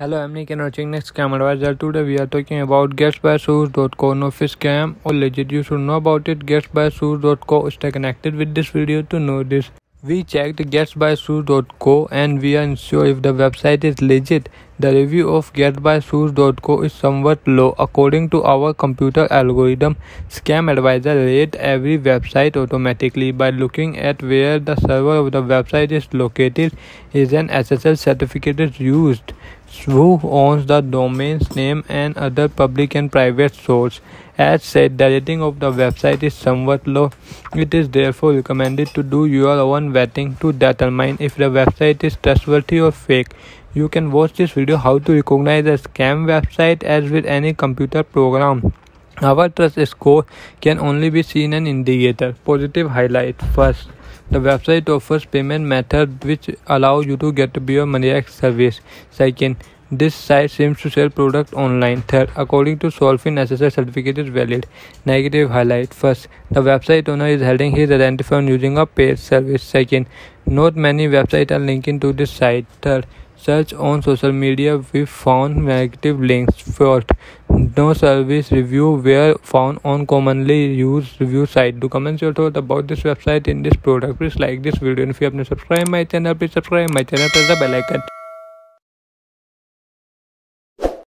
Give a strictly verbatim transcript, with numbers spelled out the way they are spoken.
Hello, I'm Nick and watching next Scamadviser. Today we are talking about Gatsby Shoes dot co. No fish scam or legit. You should know about it. Gatsby Shoes dot co. Stay connected with this video to know this. We checked Gatsby Shoes dot co and we are unsure if the website is legit. The review of Gatsby Shoes dot co is somewhat low. According to our computer algorithm, Scamadviser rates every website automatically by looking at where the server of the website is located. Is an S S L certificate is used? Who owns the domain's name and other public and private source? As said, the rating of the website is somewhat low. It is therefore recommended to do your own vetting to determine if the website is trustworthy or fake. You can watch this video how to recognize a scam website as with any computer program. Our trust score can only be seen an indicator. Positive highlight. First, the website offers payment method which allow you to get your money back service. Second, this site seems to sell product online. Third, according to Solfin, S S L certificate is valid. Negative highlight. First, the website owner is hiding his identity on using a paid service. Second, not many websites are linking to this site. Third, search on social media we found negative links. Fourth, no service review were found on commonly used review site. Do comment your thoughts about this website in this product. Please like this video, and if you haven't subscribed my channel, please subscribe my channel, press the bell icon